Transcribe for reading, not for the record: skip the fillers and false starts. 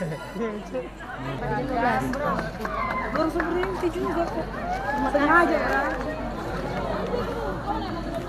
Baru seperti itu juga kok. Sengaja ya.